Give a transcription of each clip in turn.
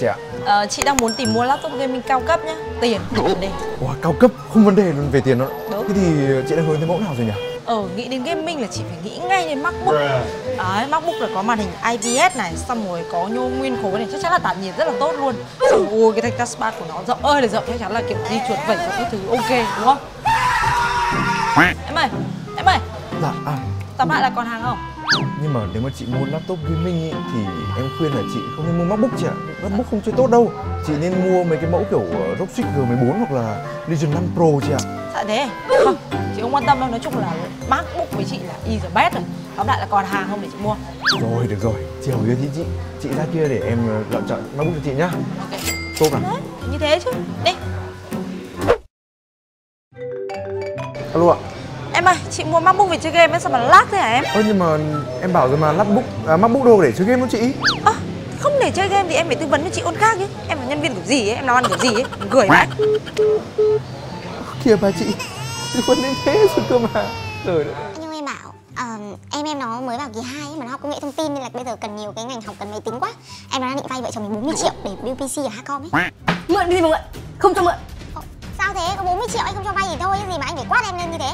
chị ạ? Chị đang muốn tìm mua laptop gaming cao cấp nhá, tiền không vấn đề. Wow, cao cấp không vấn đề về tiền đâu. Thế thì chị đang hướng tới mẫu nào rồi nhỉ? Nghĩ đến gaming là chị phải nghĩ ngay đến MacBook. Đấy, MacBook là có màn hình IPS này, xong rồi có nhôm nguyên khối này, chắc chắn là tản nhiệt rất là tốt luôn. Xong ôi cái thanh touchpad của nó rộng ơi là rộng, chắc chắn là kiểu di chuột vẩy và các thứ ok đúng không? Em ơi. Dạ. Tóm lại là còn hàng không? Nhưng mà nếu mà chị mua laptop gaming ấy, thì em khuyên là chị không nên mua MacBook chị ạ. MacBook không chơi tốt đâu. Chị nên mua mấy cái mẫu kiểu ROG G14 hoặc là Legion 5 Pro chị ạ. Dạ thế? Không, chị không quan tâm đâu. Nói chung là MacBook với chị là is the best rồi. Tóm lại là còn hàng không để chị mua? Rồi, được rồi. Chiều kia thì chị ra kia để em lựa chọn MacBook cho chị nhá. Ok. Tốt à? Đấy, như thế chứ. Đi. Alo ạ. Em ơi, chị mua MacBook vì chơi game ấy, sao mà lag thế hả em? Nhưng mà em bảo rồi mà, MacBook đâu để chơi game đó chị. Không để chơi game thì em phải tư vấn cho chị ôn khác chứ. Em là nhân viên của gì ấy, em làm ăn của gì ấy, gửi mãi. Kìa bà chị, tư vấn đến thế rồi cơ mà. Rồi đấy. Nhưng em bảo, em nó mới vào kỳ 2 ấy, mà nó học công nghệ thông tin nên là bây giờ cần nhiều cái ngành học, cần máy tính quá. Em nó đang định vay vợ chồng mình 40 triệu để build PC ở Hacom ấy. Mượn cái gì mà mượn, không cho mượn. Sao thế, có 40 triệu anh không cho vay thì thôi, cái gì mà anh phải quát em lên như thế.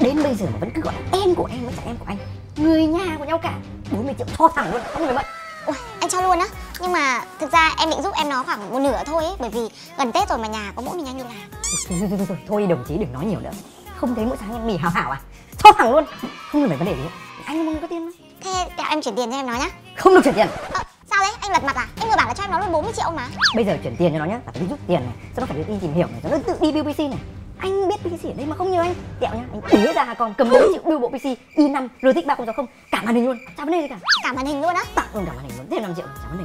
Đến bây giờ mà vẫn cứ gọi em của em, vẫn chẳng em của anh. Người nhà của nhau cả, 40 triệu cho thẳng luôn, không phải mượn. Ôi, anh cho luôn á, nhưng mà thực ra em định giúp em nó khoảng một nửa thôi ấy, bởi vì gần Tết rồi mà nhà có mỗi mình anh đi làm. Thôi đồng chí đừng nói nhiều nữa, không thấy mỗi sáng ăn mì hào hảo à? Cho thẳng luôn, không phải vấn đề gì hết. Anh mong có tiền đấy. Thế đạo em chuyển tiền cho em nó nhá. Không được chuyển tiền. Sao đấy, anh lật mặt à? Em vừa bảo là cho em nó luôn 40 triệu mà. Bây giờ chuyển tiền cho nó nhá, phải đi rút tiền này, sau đó phải đi tìm hiểu này, sau đó tự đi build PC này. Anh biết PC ở đây mà không nhớ anh. Đẹo nhá, anh tía ra Hacom cầm 4 triệu build bộ PC i5 RTX 3060 cả màn hình luôn. Chả vấn đề gì cả. Cả màn hình luôn á? Tặng luôn cả màn hình luôn, thêm 5 triệu chả vấn đề.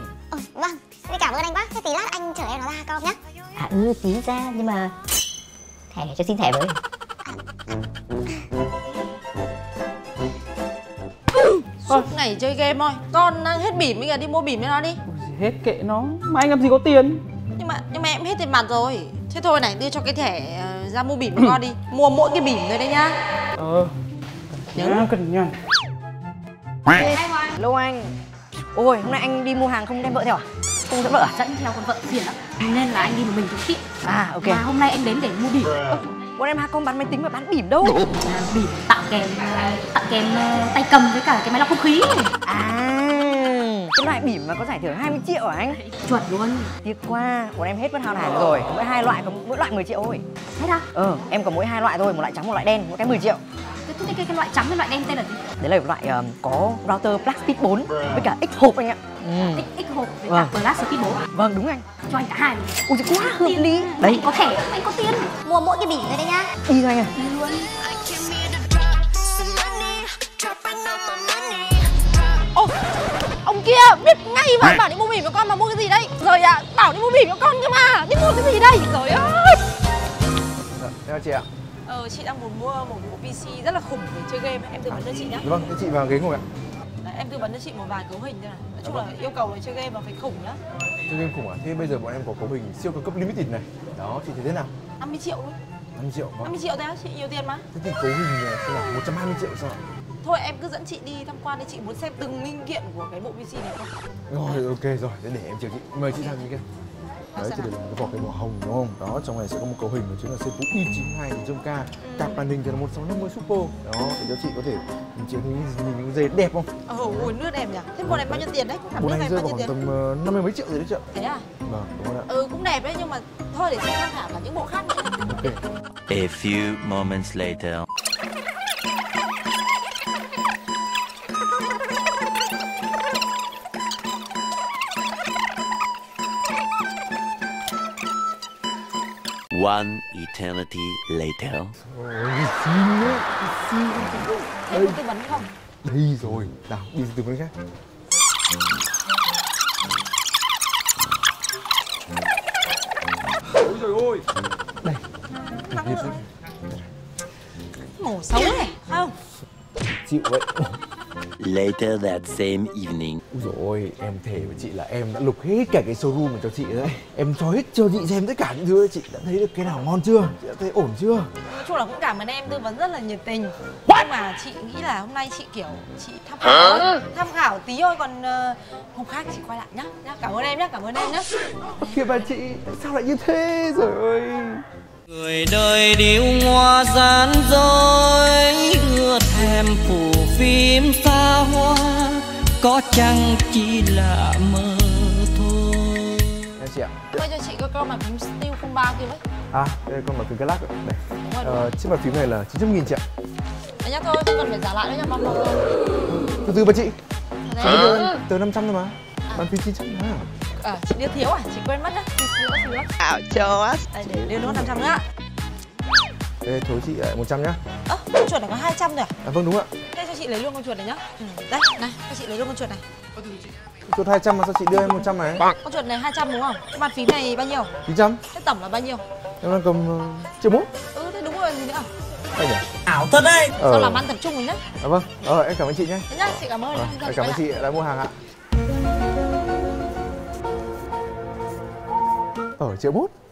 Vâng, thế cảm ơn anh quá. Thế tí lát anh chở em nó ra Hacom nhá. Tí ra nhưng mà thẻ cho xin thẻ với. Suốt ngày chơi game thôi. Con đang hết bỉm bây giờ đi mua bỉm với nó đi. Hết kệ nó, mà anh làm gì có tiền. Nhưng mà em hết tiền mặt rồi. Thế thôi này, đưa cho cái thẻ ra mua bỉm cho con đi. Mua mỗi cái bỉm rồi đấy nhá. Nhớ cần nha. Hello anh. Ôi, hôm nay anh đi mua hàng không đem vợ theo à? Không dẫn vợ à? Dẫn theo con vợ phiền lắm. Nên là anh đi một mình chút xịn. À ok. Mà hôm nay anh đến để mua bỉm. Bọn em Hacom bán máy tính mà bán bỉm đâu. Bỉm tặng kèm tay cầm với cả cái máy lọc không khí. Cái loại bỉm mà có giải thưởng 20 triệu hả anh? Chuẩn luôn. Tiếc quá, bọn em hết mất hàng rồi. Mỗi hai loại có mỗi loại 10 triệu thôi. Hết hả? Em có mỗi hai loại thôi, một loại trắng một loại đen, mỗi cái 10 triệu. Cái loại trắng với loại đen tên là gì? Đấy là loại có router Plus Speed 4 với cả X hộp anh ạ. X hộp với cả Plus Speed 4. Vâng đúng anh. Cho anh cả hai. Ôi trời quá hợp lý. Đấy. Có thể anh có tiền. Mua mỗi cái bỉm thôi đấy nhá. Đi thôi anh ạ. Đi luôn. Kìa, biết ngay mà bảo đi mua bỉm cho con mà mua cái gì đấy? Rồi ạ, bảo đi mua bỉm cho con cơ mà, đi mua cái gì đây? Rồi ơi. Chào chị ạ. Chị đang muốn mua một bộ PC rất là khủng để chơi game, em tư vấn cho chị nhá. Vâng, chị vào ghế ngồi ạ. Đấy, em tư vấn cho chị một vài cấu hình thôi này. Nói chung là yêu cầu là chơi game mà phải khủng lắm. Chơi game khủng à? Thế bây giờ bọn em có cấu hình siêu cao cấp limited này. Đó, chị thấy thế nào? 50 triệu luôn. 50 triệu. Vâng. 50 triệu thế á? Chị nhiều tiền mà. Thế thì cấu hình này sẽ là 120 triệu sao? Thôi em cứ dẫn chị đi tham quan đi, chị muốn xem từng linh kiện của cái bộ PC này không? Rồi ok rồi, để em chiều chị. Mời chị sang bên kia. Đấy, chị để một cái vỏ cây màu hồng đúng không? Đó, trong này sẽ có một cấu hình đó chính là CPU i9 9900K. Cặp màn hình thì là 1650 Super. Đó, để cho chị có thể nhìn dễ đẹp không? Ôi nước đẹp nhỉ? Thế bộ này bao nhiêu tiền đấy? Bộ này rơi vào khoảng tầm 50 mấy triệu rồi đấy chị ạ. Thế à? Vâng, đúng rồi ạ. Cũng đẹp đấy nhưng mà thôi để chị tham khảo cả những bộ khác nữa. Ok. A few moments later. One eternity later. Ôi, xin đấy, xin đấy. Thế có tư vấn không? Đây rồi, nào, đi tư vấn khác. Ôi trời ơi. Đây. Nắng nữa. Màu xấu này, không? Chịu vậy. Later that same evening. Úi dồi ôi, em thề với chị là em đã lục hết cả cái showroom mà cho chị đấy. Em cho hết cho chị xem tất cả những thứ đấy, chị đã thấy được cái nào ngon chưa? Chị đã thấy ổn chưa? chung là cũng cảm ơn em tư vấn rất là nhiệt tình. Nhưng mà chị nghĩ là hôm nay chị kiểu chị tham khảo tí thôi, còn hôm khác chị quay lại nhá. Cảm ơn em nhá, cảm ơn em nhá. Kìa bà chị, sao lại như thế rồi? Người đời điêu ngoa gian dối, ngựa thèm phủ phim xa hoa, có chăng chỉ là mơ thôi. Em chị ạ, quay cho chị coi con mặt phím Steel 03 kia với. À, đây con mặt phím Galax rồi. Đây. Chiếc mặt phím này là 900.000 chị ạ. Đấy nhá, thôi, tôi còn phải trả lại nữa nha, mong mong thôi. Từ từ bà chị. Từ 500 thôi mà. Bàn phím 900 nữa à? À, chị đưa thiếu à? Chị quên mất á. Ảo cho á. Để đưa nốt 500 nữa ạ. Đây, thối chị lại 100 nhá. Ơ, con chuột này có 200 rồi à? À, vâng đúng ạ. Đây, cho chị lấy luôn con chuột này nhá. Đây, này, cho chị lấy luôn con chuột này. Chuột 200 mà sao chị đưa em 100 này? Con chuột này 200 đúng không? Cái bàn phím này bao nhiêu? 900. Thế tổng là bao nhiêu? Em đang cầm 1.400.000. Ừ, thế đúng rồi gì nữa. Ảo thật đấy. Sao làm ăn tập trung mình đấy. À, vâng, em cảm ơn chị nhé. Thế nhá, chị cảm ơn. Cảm ơn chị đã mua hàng ạ. 1.400.000.